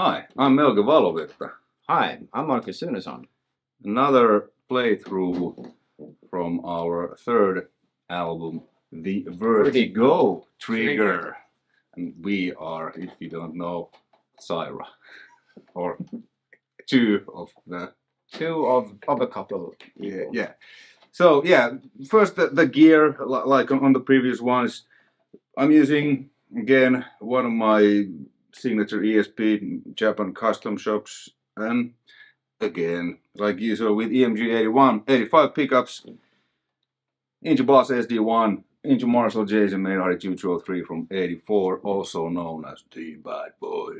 Hi, I'm Euge Valovirta. Hi, I'm Marcus Sunesson. Another playthrough from our third album, The Vertigo Trigger. And we are, if you don't know, Cyhra. Or two of a couple. Yeah, yeah. So yeah, first the gear, like on the previous ones, I'm using again one of my signature ESP Japan custom shops, and again, like usual with EMG-81 85 pickups, into Boss SD-1, into Marshall JCM 2203 from '84, also known as the Bad Boy,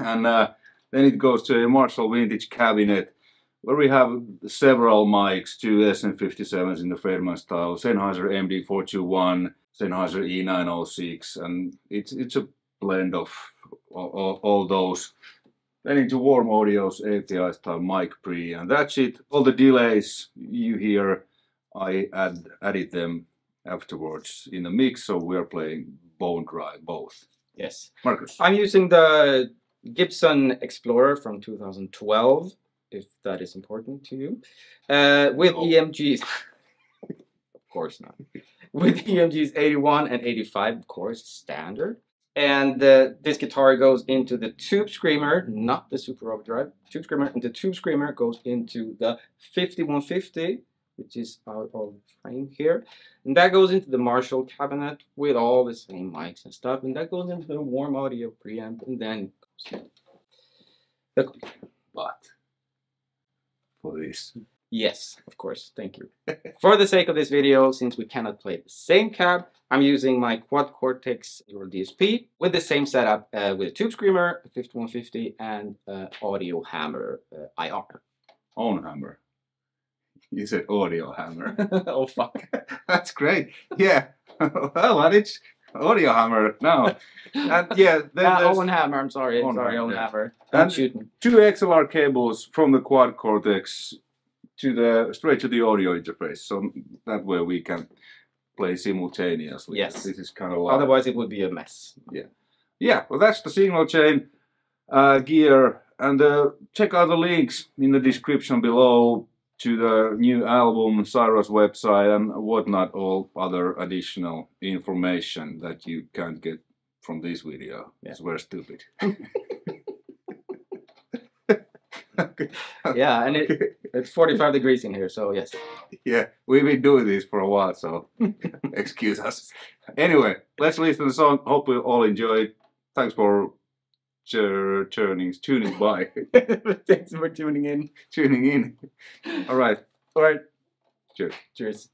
and then it goes to a Marshall vintage cabinet, where we have several mics, two SM57s in the Friedman style, Sennheiser MD-421, Sennheiser E906, and it's a blend of all those. Then into Warm Audio's ATI style mic pre, and that's it. All the delays you hear, I added them afterwards in the mix, so we're playing bone dry both. Yes. Marcus. I'm using the Gibson Explorer from 2012, if that is important to you, with no. EMGs. Of course not. With EMGs 81 and 85, of course, standard. And this guitar goes into the Tube Screamer, not the Super Overdrive, Tube Screamer, and the Tube Screamer goes into the 5150, which is out of frame here. And that goes into the Marshall cabinet with all the same mics and stuff. And that goes into the Warm Audio preamp, and then but for this. Yes, of course, thank you. For the sake of this video, since we cannot play the same cab, I'm using my Quad Cortex or DSP with the same setup, with a Tube Screamer, 5150, and Audio Hammer IR. Ownhammer. You said Audio Hammer. Oh fuck. That's great. Yeah. Well, and it's Audio Hammer now. And yeah, then Ownhammer, I'm sorry. Ownhammer. Don't shoot me. Two XLR cables from the Quad Cortex straight to the audio interface, so that way we can play simultaneously. Yes, this is kind of like, otherwise it would be a mess. Yeah, yeah. Well, that's the signal chain, gear, and check out the links in the description below to the new album, Cyhra's website, and whatnot. All other additional information that you can't get from this video. Yes, we're stupid. Okay. Yeah, and it's 45 degrees in here, so yes. Yeah, we've been doing this for a while, so excuse us. Anyway, let's listen to the song. Hope you all enjoy it. Thanks for tuning by. Thanks for tuning in. All right. Cheers. Cheers.